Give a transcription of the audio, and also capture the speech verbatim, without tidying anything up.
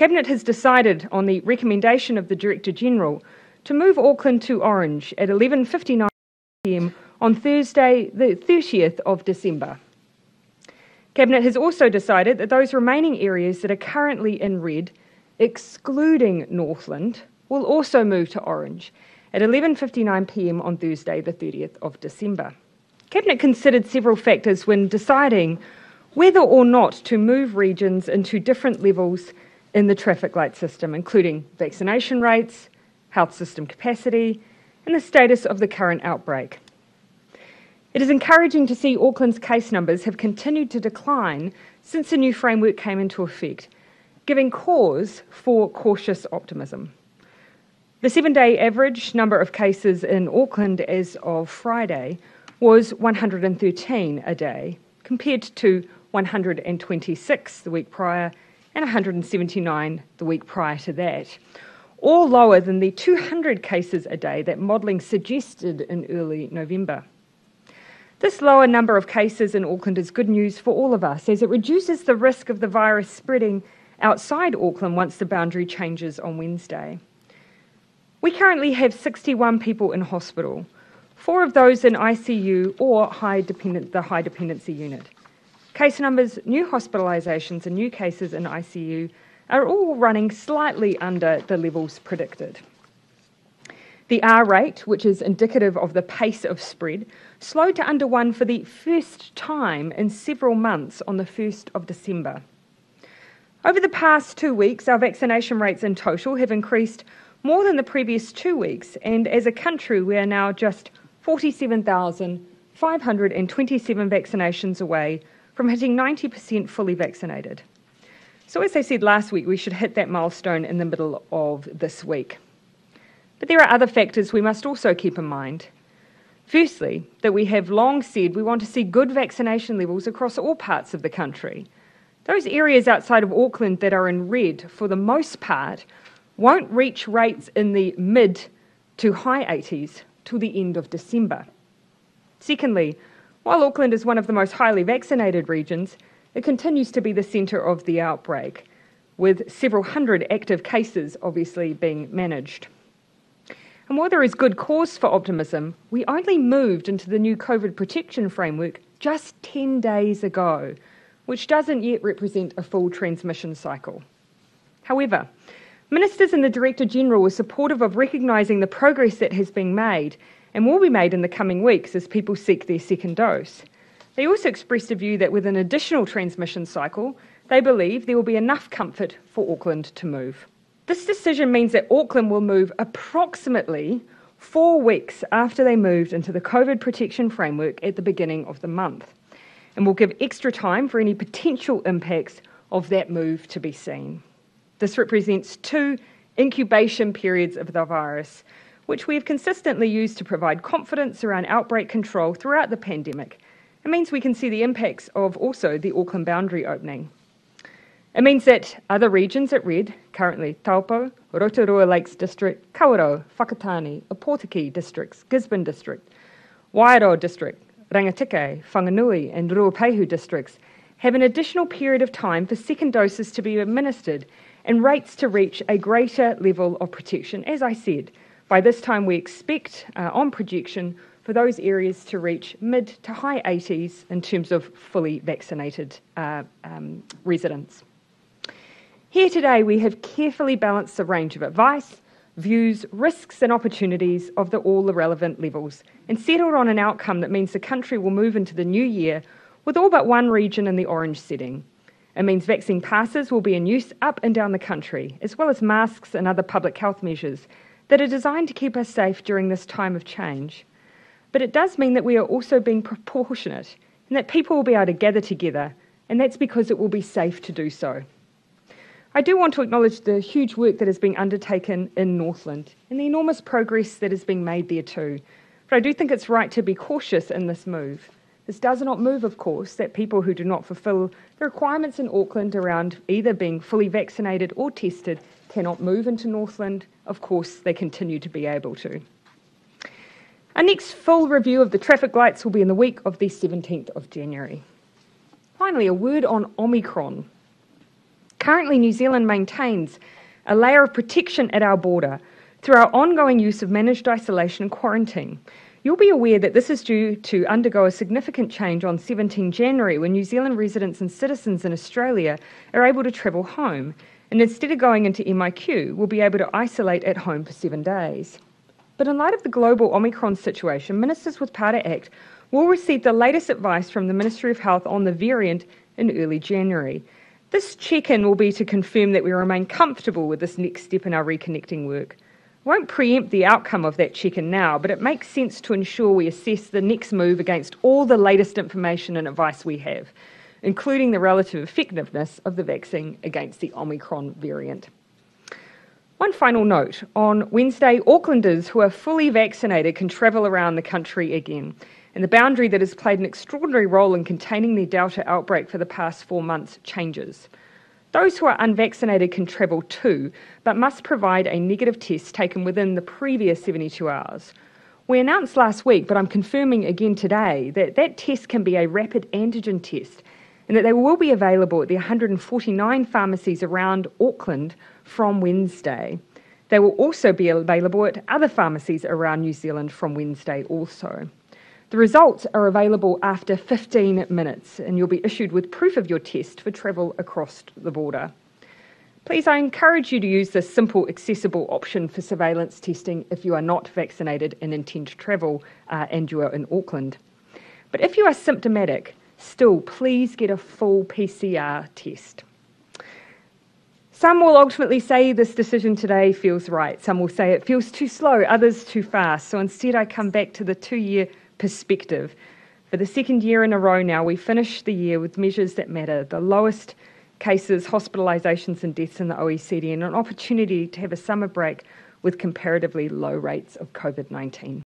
Cabinet has decided on the recommendation of the Director-General to move Auckland to orange at eleven fifty-nine p m on Thursday, the thirtieth of December. Cabinet has also decided that those remaining areas that are currently in red, excluding Northland, will also move to orange at eleven fifty-nine p m on Thursday, the thirtieth of December. Cabinet considered several factors when deciding whether or not to move regions into different levels in the traffic light system, including vaccination rates, health system capacity, and the status of the current outbreak. It is encouraging to see Auckland's case numbers have continued to decline since the new framework came into effect, giving cause for cautious optimism. The seven-day average number of cases in Auckland as of Friday was one hundred thirteen a day, compared to one hundred twenty-six the week prior and one hundred seventy-nine the week prior to that, all lower than the two hundred cases a day that modelling suggested in early November. This lower number of cases in Auckland is good news for all of us, as it reduces the risk of the virus spreading outside Auckland once the boundary changes on Wednesday. We currently have sixty-one people in hospital, four of those in I C U or high dependent, the high dependency unit. Case numbers, new hospitalisations and new cases in I C U are all running slightly under the levels predicted. The R rate, which is indicative of the pace of spread, slowed to under one for the first time in several months on the first of December. Over the past two weeks, our vaccination rates in total have increased more than the previous two weeks, and as a country, we are now just forty-seven thousand five hundred twenty-seven vaccinations away from hitting ninety percent fully vaccinated. So as I said last week, we should hit that milestone in the middle of this week. But there are other factors we must also keep in mind. Firstly, that we have long said we want to see good vaccination levels across all parts of the country. Those areas outside of Auckland that are in red, for the most part, won't reach rates in the mid to high eighties till the end of December. Secondly, while Auckland is one of the most highly vaccinated regions, it continues to be the centre of the outbreak, with several hundred active cases obviously being managed. And while there is good cause for optimism, we only moved into the new COVID protection framework just ten days ago, which doesn't yet represent a full transmission cycle. However, Ministers and the Director-General were supportive of recognising the progress that has been made and will be made in the coming weeks as people seek their second dose. They also expressed a view that with an additional transmission cycle, they believe there will be enough comfort for Auckland to move. This decision means that Auckland will move approximately four weeks after they moved into the COVID protection framework at the beginning of the month, and will give extra time for any potential impacts of that move to be seen. This represents two incubation periods of the virus, which we have consistently used to provide confidence around outbreak control throughout the pandemic. It means we can see the impacts of also the Auckland boundary opening. It means that other regions at red, currently Taupo, Rotorua Lakes District, Kawerau, Whakatane, Opotiki Districts, Gisborne District, Wairoa District, Rangitikei, Whanganui and Ruapehu Districts, have an additional period of time for second doses to be administered and rates to reach a greater level of protection. As I said, by this time we expect, uh, on projection, for those areas to reach mid to high eighties in terms of fully vaccinated uh, um, residents. Here today we have carefully balanced the range of advice, views, risks and opportunities of the, all the relevant levels and settled on an outcome that means the country will move into the new year with all but one region in the orange setting. It means vaccine passes will be in use up and down the country, as well as masks and other public health measures that are designed to keep us safe during this time of change. But it does mean that we are also being proportionate and that people will be able to gather together, and that's because it will be safe to do so. I do want to acknowledge the huge work that has been undertaken in Northland and the enormous progress that has been made there too. But I do think it's right to be cautious in this move. This does not move, of course, that people who do not fulfil the requirements in Auckland around either being fully vaccinated or tested cannot move into Northland. Of course, they continue to be able to. Our next full review of the traffic lights will be in the week of the seventeenth of January. Finally, a word on Omicron. Currently, New Zealand maintains a layer of protection at our border through our ongoing use of managed isolation and quarantine. You'll be aware that this is due to undergo a significant change on the seventeenth of January when New Zealand residents and citizens in Australia are able to travel home, and instead of going into M I Q, will be able to isolate at home for seven days. But in light of the global Omicron situation, Ministers with Power to Act will receive the latest advice from the Ministry of Health on the variant in early January. This check-in will be to confirm that we remain comfortable with this next step in our reconnecting work. I won't preempt the outcome of that check-in now, but it makes sense to ensure we assess the next move against all the latest information and advice we have, including the relative effectiveness of the vaccine against the Omicron variant. One final note. On Wednesday, Aucklanders who are fully vaccinated can travel around the country again, and the boundary that has played an extraordinary role in containing the Delta outbreak for the past four months changes. Those who are unvaccinated can travel too, but must provide a negative test taken within the previous seventy-two hours. We announced last week, but I'm confirming again today, that that test can be a rapid antigen test and that they will be available at the one hundred forty-nine pharmacies around Auckland from Wednesday. They will also be available at other pharmacies around New Zealand from Wednesday also. The results are available after fifteen minutes, and you'll be issued with proof of your test for travel across the border. Please, I encourage you to use this simple, accessible option for surveillance testing if you are not vaccinated and intend to travel uh, and you are in Auckland. But if you are symptomatic, still, please get a full P C R test. Some will ultimately say this decision today feels right. Some will say it feels too slow, others too fast. So instead, I come back to the two-year perspective. For the second year in a row now, we finished the year with measures that matter, the lowest cases, hospitalisations and deaths in the O E C D, and an opportunity to have a summer break with comparatively low rates of COVID nineteen.